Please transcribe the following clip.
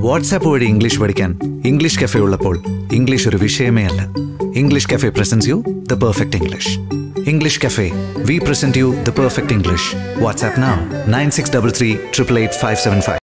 WhatsApp over English Vatican, English Cafe Ullapol, English oru vishayame alla. English Cafe presents you the perfect English. English Cafe, we present you the perfect English. WhatsApp now, 9633 888 575.